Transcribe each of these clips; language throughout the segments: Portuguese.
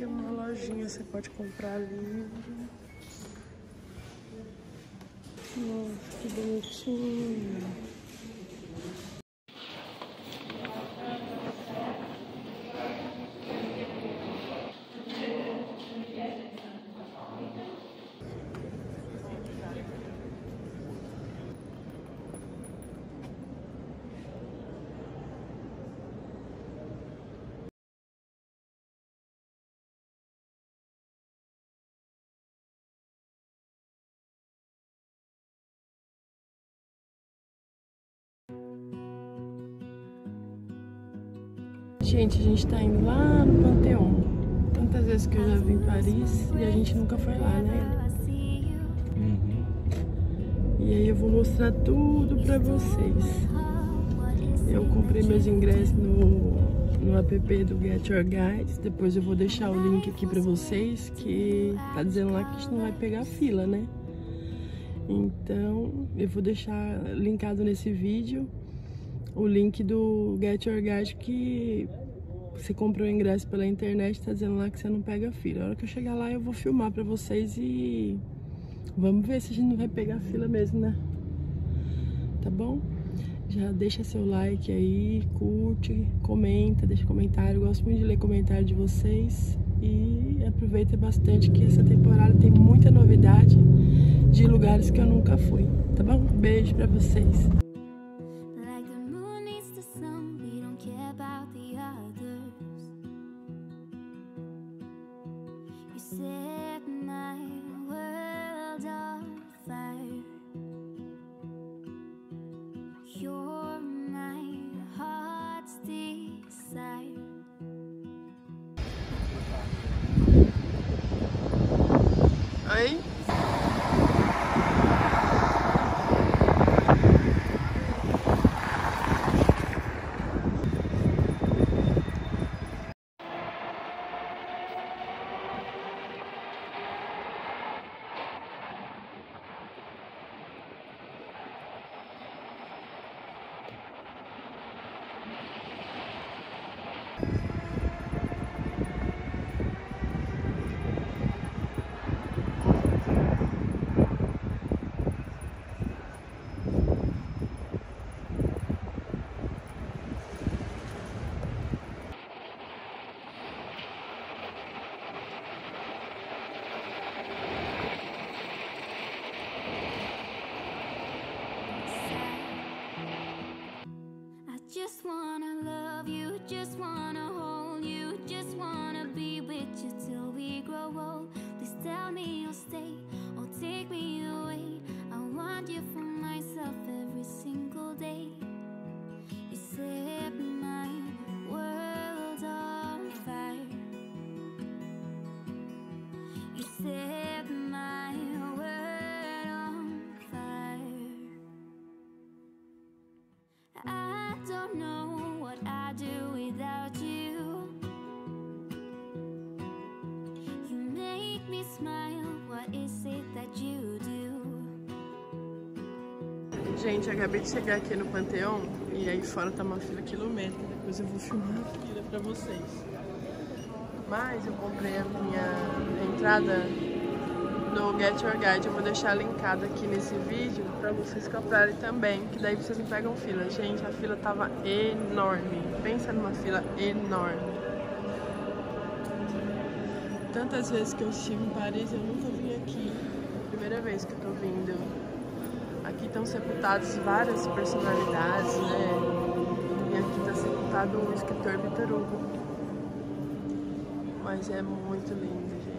aqui é uma lojinha, você pode comprar livro. Nossa, que bonitinho. Gente, a gente tá indo lá no Pantheon. Tantas vezes que eu já vim em Paris e a gente nunca foi lá, né? E aí eu vou mostrar tudo pra vocês. Eu comprei meus ingressos no app do Get Your Guide. Depois eu vou deixar o link aqui pra vocês, que tá dizendo lá que a gente não vai pegar fila, né? Então eu vou deixar linkado nesse vídeo o link do Get Your Guide, que você comprou o ingresso pela internet, tá dizendo lá que você não pega fila. A hora que eu chegar lá eu vou filmar pra vocês e vamos ver se a gente não vai pegar fila mesmo, né? Tá bom? Já deixa seu like aí, curte, comenta, deixa comentário. Eu gosto muito de ler comentário de vocês e aproveita bastante que essa temporada tem muita novidade de lugares que eu nunca fui, tá bom? Beijo pra vocês! Oi? Just wanna love you, just wanna hold you, just wanna be with you till we grow old. Please tell me you'll stay or take me away. I want you for myself every single day. You set my world on fire. You set my world on fire. I don't know what I do without you. You make me smile. What is it that you do? Gente, acabei de chegar aqui no Pantheon e aí fora tá uma fila quilométrica. Depois eu vou filmar a fila pra vocês. Mas eu comprei a minha entrada no Get Your Guide, eu vou deixar linkado aqui nesse vídeo pra vocês comprarem também, que daí vocês não pegam fila. Gente, a fila tava enorme, pensa numa fila enorme. Tantas vezes que eu estive em Paris, eu nunca vim aqui, primeira vez que eu tô vindo. Aqui estão sepultadas várias personalidades, né, e aqui tá sepultado o escritor Victor Hugo. Mas é muito lindo, gente.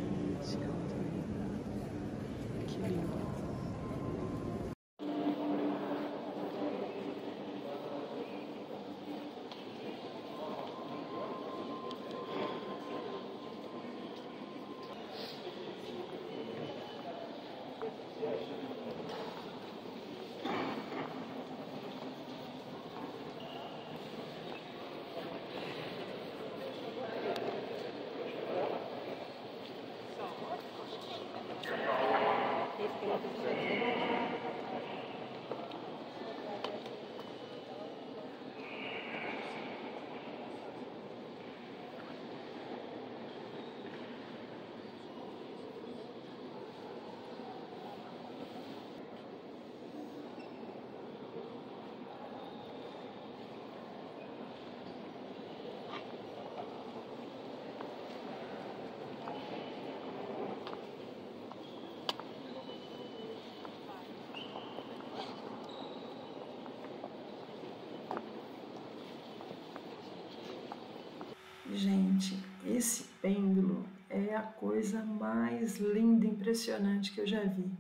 Gente, esse pêndulo é a coisa mais linda e impressionante que eu já vi.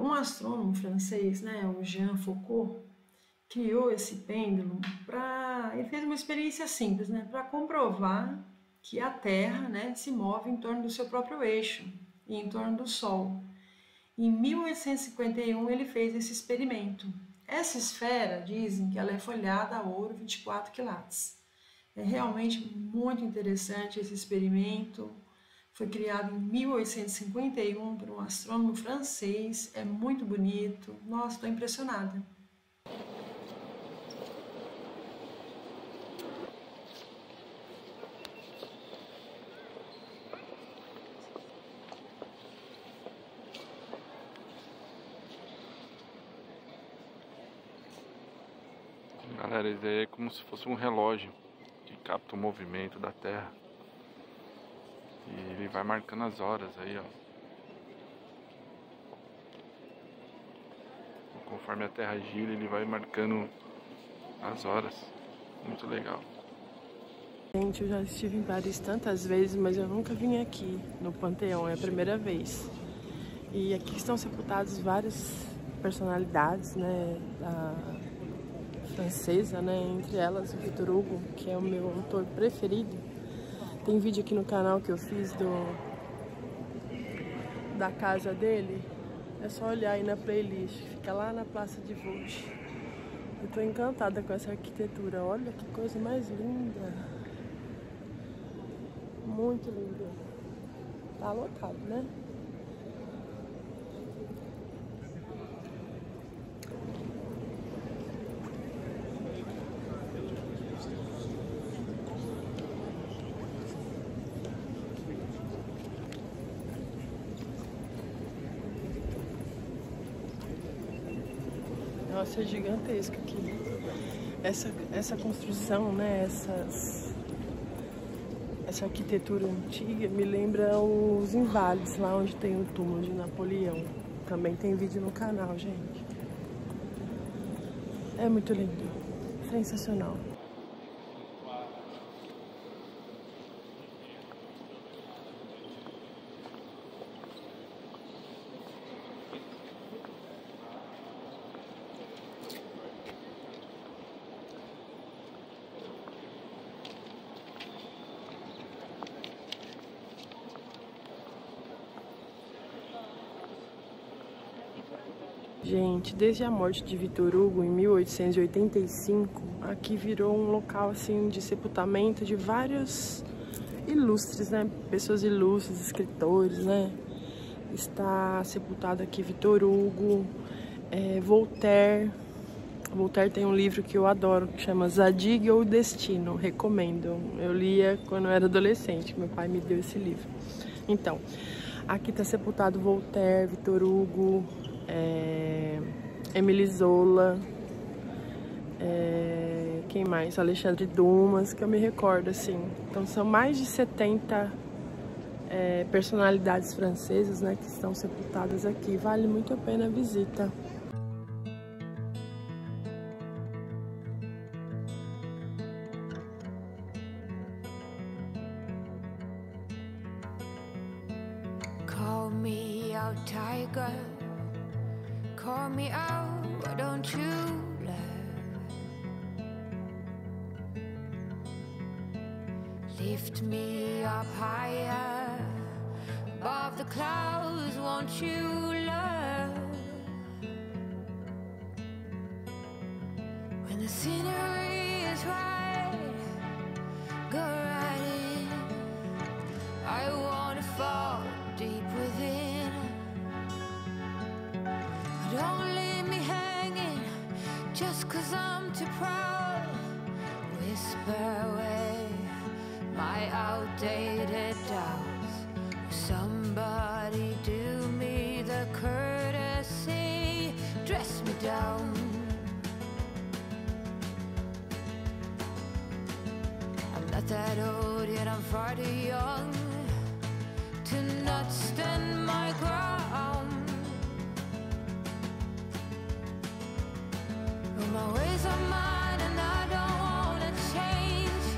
Um astrônomo francês, o Jean Foucault, criou esse pêndulo para... Ele fez uma experiência simples, para comprovar que a Terra se move em torno do seu próprio eixo e em torno do Sol. Em 1851 ele fez esse experimento. Essa esfera, dizem que ela é folhada a ouro 24 quilates. É realmente muito interessante esse experimento. Foi criado em 1851 por um astrônomo francês. É muito bonito. Nossa, estou impressionada. Galera, isso aí é como se fosse um relógio que capta o movimento da Terra. E ele vai marcando as horas aí, ó. Conforme a Terra gira, ele vai marcando as horas. Muito legal. Gente, eu já estive em Paris tantas vezes, mas eu nunca vim aqui no Panteão, é a primeira vez. E aqui estão sepultados várias personalidades, francesa, entre elas o Victor Hugo, que é o meu autor preferido. Tem vídeo aqui no canal que eu fiz da casa dele. É só olhar aí na playlist, fica lá na Place des Vosges. Eu tô encantada com essa arquitetura, olha que coisa mais linda. Muito linda. Tá lotado, Nossa, é gigantesco aqui. Essa construção, essa arquitetura antiga me lembra os Invalides, lá onde tem o túmulo de Napoleão. Também tem vídeo no canal, gente. É muito lindo, sensacional. Gente, desde a morte de Victor Hugo em 1885, aqui virou um local assim de sepultamento de vários ilustres, pessoas ilustres, escritores, Está sepultado aqui Victor Hugo, Voltaire. Voltaire tem um livro que eu adoro, que chama Zadig ou o Destino, recomendo. Eu lia quando eu era adolescente, meu pai me deu esse livro. Então, aqui está sepultado Voltaire, Victor Hugo, Émile Zola, quem mais? Alexandre Dumas, que eu me recordo assim. Então são mais de 70 personalidades francesas que estão sepultadas aqui. Vale muito a pena a visita. Call me out, tiger. Call me out, why don't you laugh? Lift me up higher above the clouds, won't you love? When the scenery is right, go right in. I wanna fall deep within. Don't leave me hanging just 'cause I'm too proud. Whisper away my outdated doubts. Somebody do me the courtesy, dress me down. I'm not that old, yet I'm far too young to not stand my ground. My ways are mine and I don't wanna change.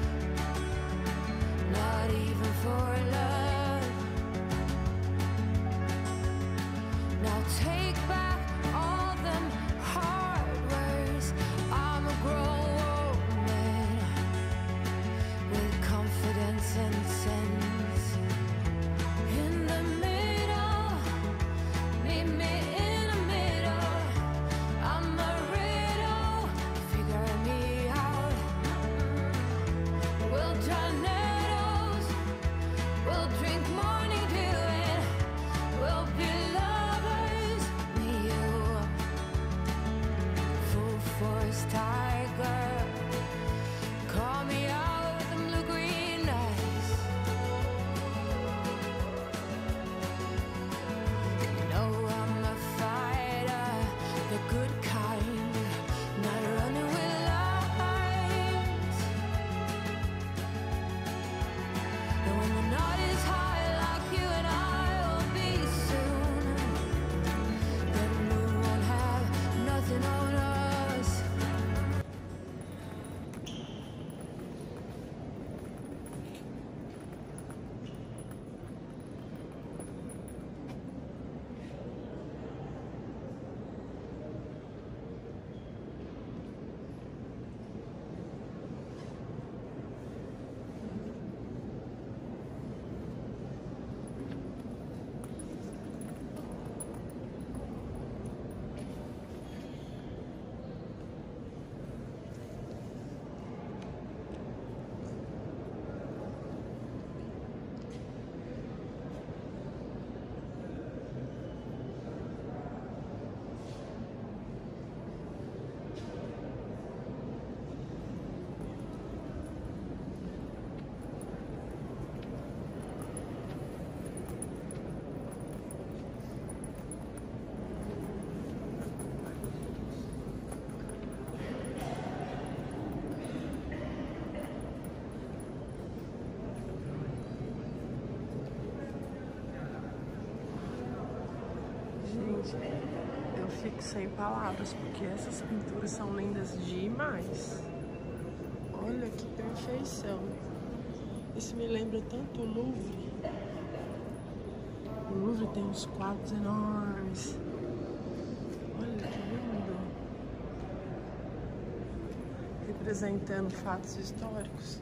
Eu fico sem palavras, porque essas pinturas são lindas demais. Olha que perfeição. Isso me lembra tanto o Louvre. O Louvre tem uns quadros enormes. Olha que lindo. Representando fatos históricos.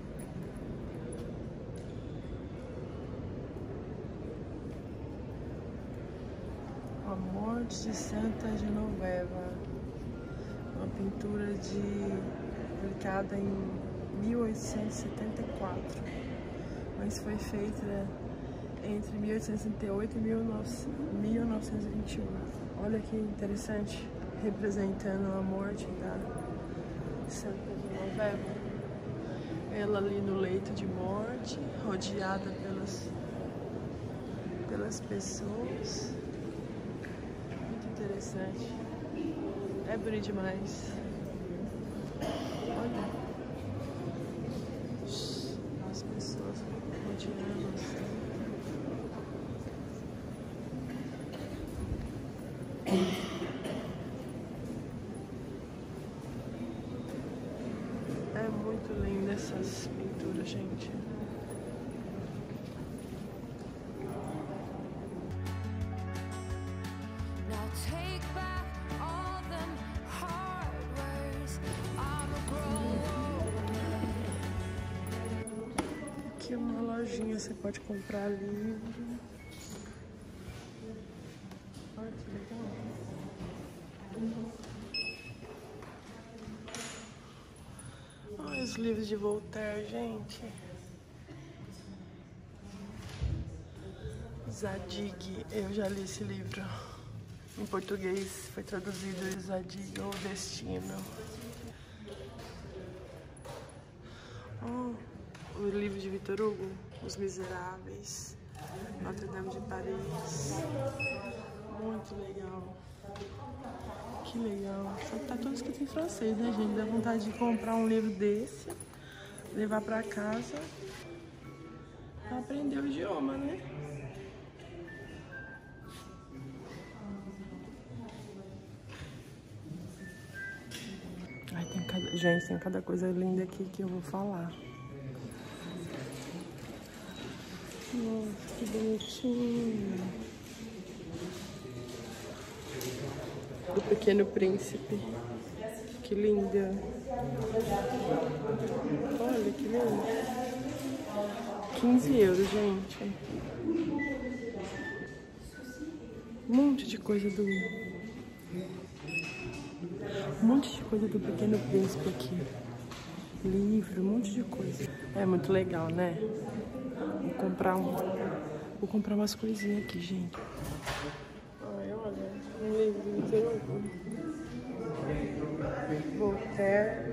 A morte de Santa Genoveva, uma pintura publicada em 1874, mas foi feita entre 1868 e 1921. Olha que interessante, representando a morte da Santa Genoveva, ela ali no leito de morte, rodeada pelas pessoas. Interessante, é bonito demais. Olha as pessoas continuando assim. É muito linda essas pinturas, gente. Aqui é uma lojinha, você pode comprar livro. Olha que legal. Olha os livros de Voltaire, gente. Zadig, eu já li esse livro. Em português foi traduzido em Zadig ou o Destino. O livro de Victor Hugo, Os Miseráveis, Notre Dame de Paris. Muito legal. Que legal. Só que tá tudo escrito em francês, né, gente? Dá vontade de comprar um livro desse, levar pra casa, pra aprender o idioma, né? Ai, gente, tem cada coisa linda aqui que eu vou falar. Nossa, que bonitinho. Do Pequeno Príncipe. Que linda. Olha, que lindo. 15 €, gente. Um monte de coisa do... Um monte de coisa do Pequeno Príncipe aqui. Livro, um monte de coisa. É muito legal, né? Vou comprar umas coisinhas aqui, gente. Ai, olha, um livro de Voltaire,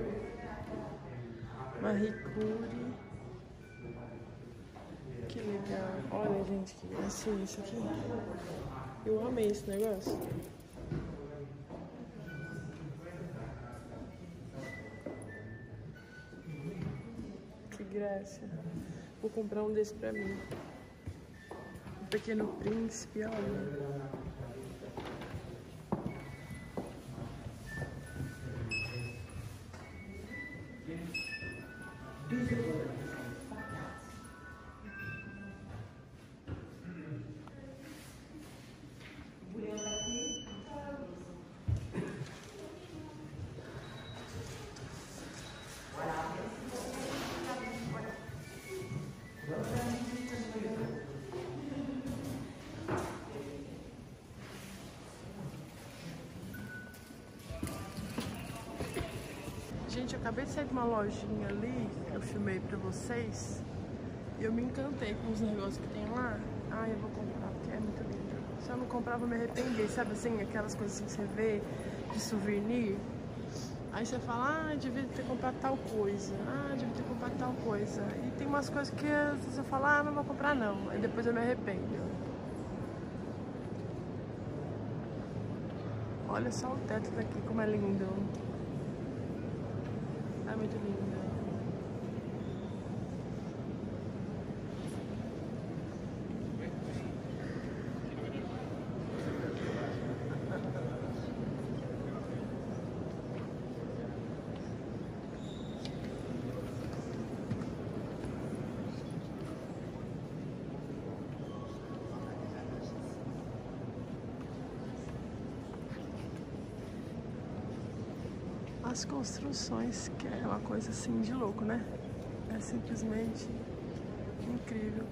Marie Curie. Que legal. Olha, gente, que graça isso aqui. Eu amei esse negócio. Que graça. Vou comprar um desse pra mim. O Pequeno Príncipe, olha. Gente, eu acabei de sair de uma lojinha ali, eu filmei pra vocês, e eu me encantei com os negócios que tem lá. Ai, eu vou comprar, porque é muito lindo. Se eu não comprar, eu vou me arrepender, sabe assim? Aquelas coisas que você vê de souvenir. Aí você fala, ah, devia ter comprado tal coisa, ah, devia ter comprado tal coisa. E tem umas coisas que você fala, ah, não vou comprar não, aí depois eu me arrependo. Olha só o teto daqui, como é lindo. Tá muito lindo. As construções, que é uma coisa assim de louco, né? É simplesmente incrível.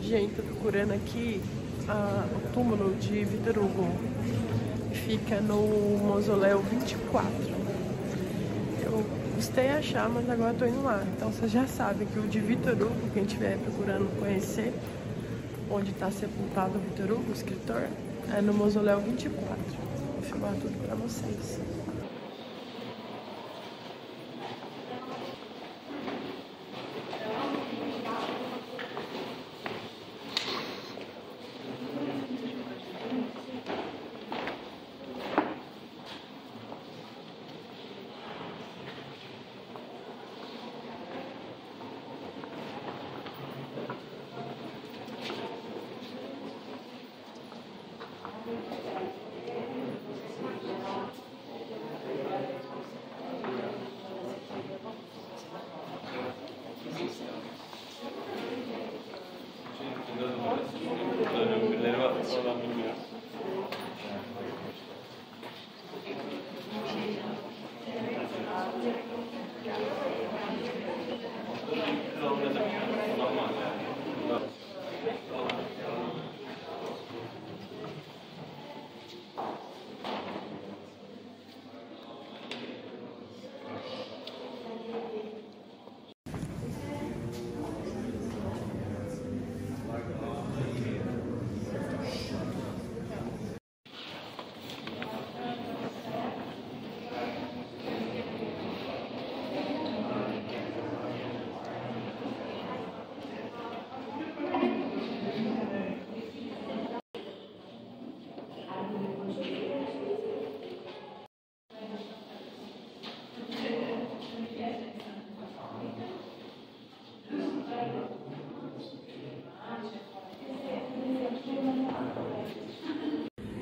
Gente, tô procurando aqui o túmulo de Victor Hugo, fica no mausoléu 24. Eu custei a achar, mas agora tô indo lá. Então vocês já sabem que o de Victor Hugo, quem estiver procurando conhecer onde está sepultado o Victor Hugo, o escritor, é no Mausoléu 24. Vou filmar tudo pra vocês.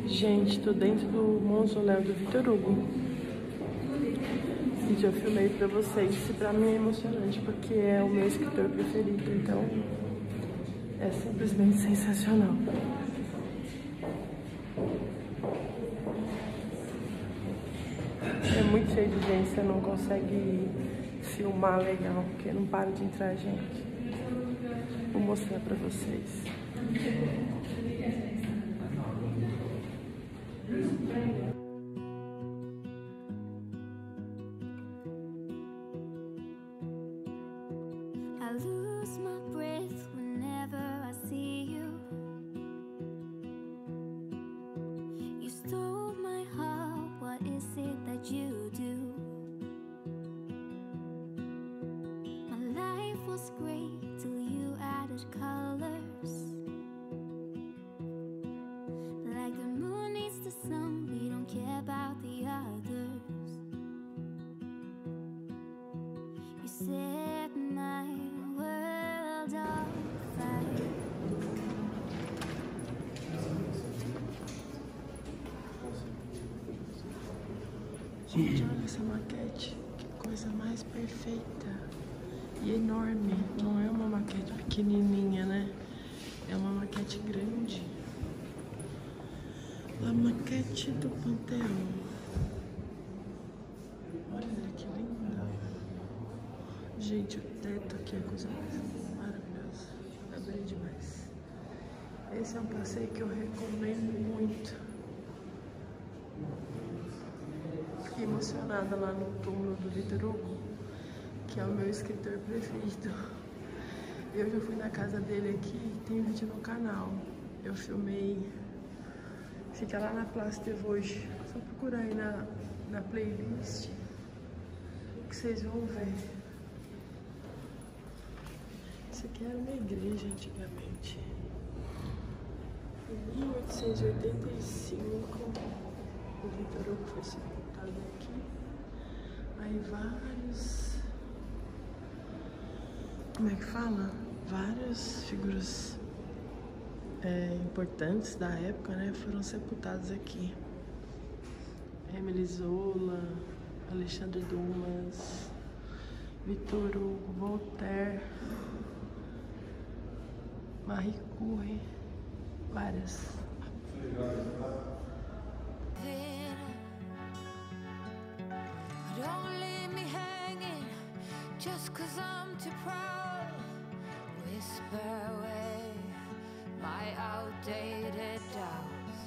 Gente, tô dentro do Mausoléu do Victor Hugo. E já filmei pra vocês. Isso pra mim é emocionante, porque é o meu escritor preferido. Então, é simplesmente sensacional. É muito cheio de gente, você não consegue filmar legal, porque não para de entrar gente. Vou mostrar pra vocês. I lose my breath whenever I see you. You stole my heart, what is it that you do? My life was great till you added colors. Like the moon needs the sun, we don't care about the others. You set my world on fire. Gente, olha essa maquete, que coisa mais perfeita e enorme. Não é uma maquete pequenininha, né? É uma maquete grande. A maquete do Pantheon. Olha que linda. Gente, o teto aqui é coisa maravilhosa. Adorei demais. Esse é um passeio que eu recomendo muito. Fiquei emocionada lá no túmulo do Victor Hugo, que é o meu escritor preferido. Eu já fui na casa dele aqui, tem vídeo no canal. Eu filmei... Fica lá na Place des Vosges. Só procurar aí na playlist que vocês vão ver. Isso aqui era uma igreja antigamente. Em 1885, o Victor Hugo foi sepultado aqui. Aí vários... Como é que fala? Várias figuras... importantes da época, né, foram sepultados aqui. Émile Zola, Alexandre Dumas, Victor Hugo, Voltaire, Marie Curie, várias. My outdated doubts.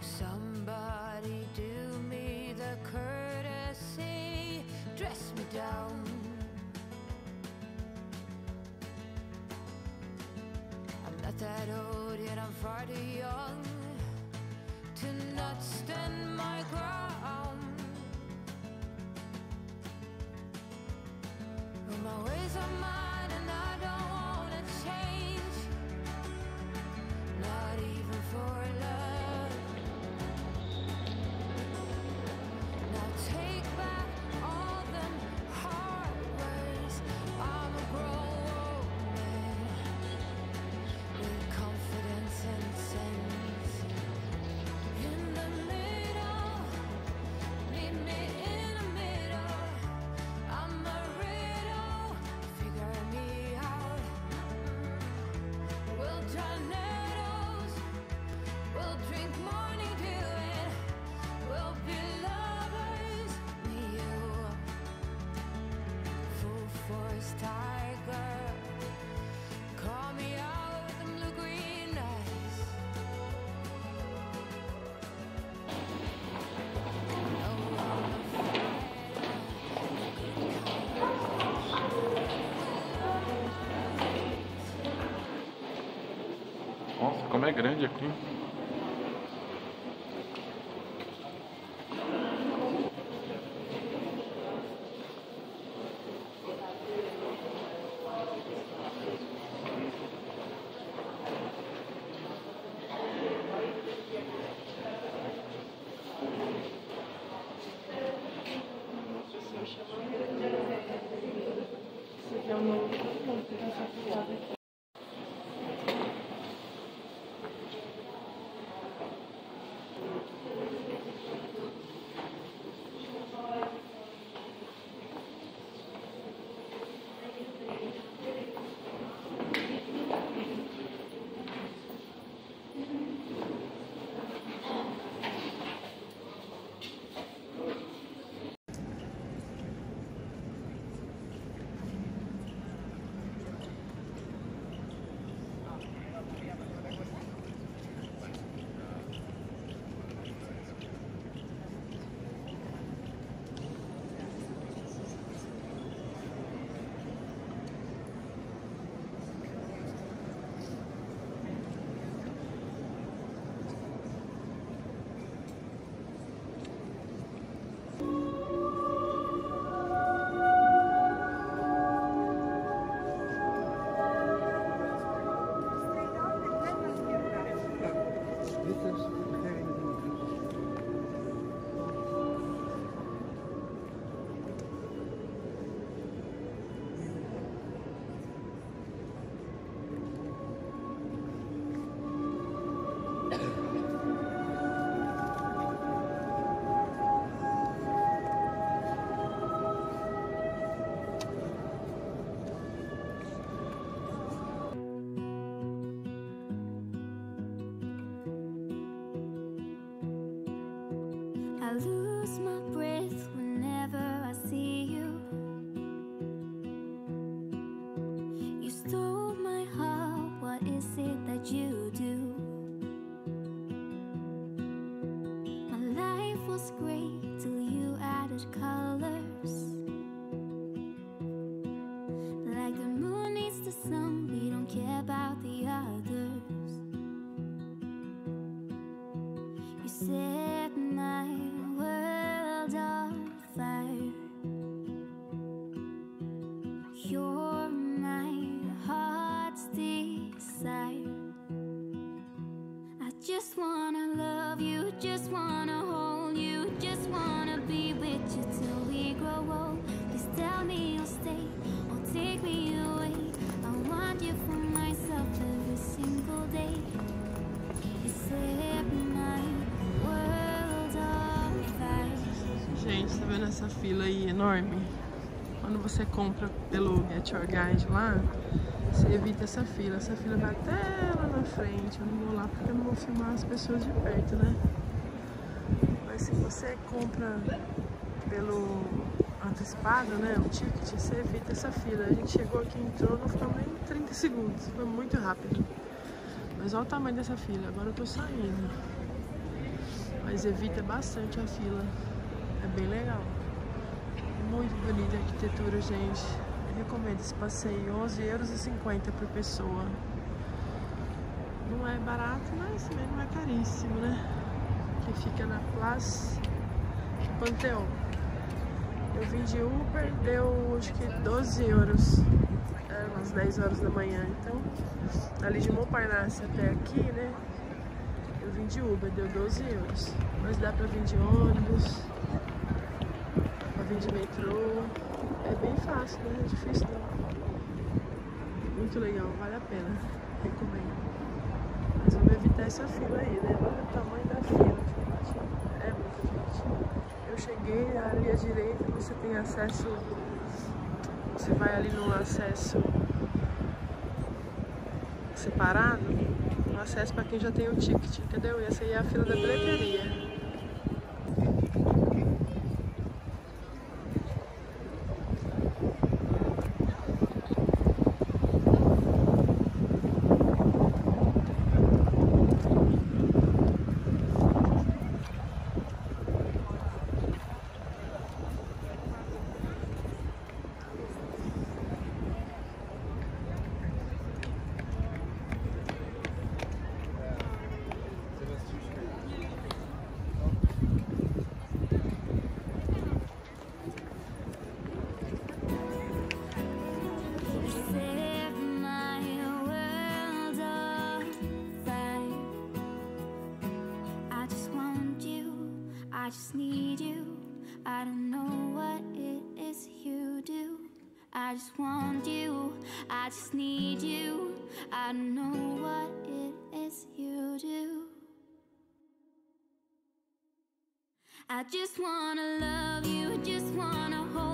Somebody do me the courtesy, dress me down. Not that old, yet I'm far too young to not stand my ground. But my ways are mine and I don't want to change, not even for love. Now take back all the hard words, I'm a grown man with confidence and sense. In the middle, meet me in the middle, I'm a riddle, figure me out. We'll draw nettles, we'll drink morning dew, and we'll be lovers, me, you. Full force tiger, call me out with them blue green eyes. Nossa, como é grande aqui. I lose my breath whenever I see you. You stole my heart, what is it that you do? My life was great till you added colors. Like the moon needs the sun, we don't care about the others. You said my world on fire, you're my heart's desire. I just wanna love you, just wanna hold you, just wanna be with you till we grow old. Please tell me you'll stay or take me away. I want you for myself every single day. You said my world. Gente, tá vendo essa fila aí enorme? Quando você compra pelo Get Your Guide lá, você evita essa fila. Essa fila vai até lá na frente. Eu não vou lá porque eu não vou filmar as pessoas de perto, né? Mas se você compra pelo antecipado, né, o ticket, você evita essa fila. A gente chegou aqui, entrou, não ficou nem 30 segundos. Foi muito rápido. Mas olha o tamanho dessa fila. Agora eu tô saindo. Mas evita bastante a fila. É bem legal. Muito bonita a arquitetura, gente. Eu recomendo esse passeio. 11,50 € por pessoa. não é barato, mas também não é caríssimo, né? Que fica na Place Panthéon. Eu vim de Uber, deu acho que 12 €, umas 10 horas da manhã, então ali de Montparnasse até aqui, né? Eu vim de Uber, deu 12 €, mas dá pra vir de ônibus, pra vir de metrô, é bem fácil, né? Não é difícil não. Muito legal, vale a pena, recomendo. Mas vamos evitar essa fila aí, né? Olha o tamanho da fila, é muita gente. Eu cheguei ali à direita, você tem acesso, você vai ali no acesso separado, um acesso para quem já tem o ticket, entendeu? E essa aí é a fila da bilheteria. I just need you, I don't know what it is you do. I just want you, I just need you, I don't know what it is you do. I just wanna love you, I just wanna hold you.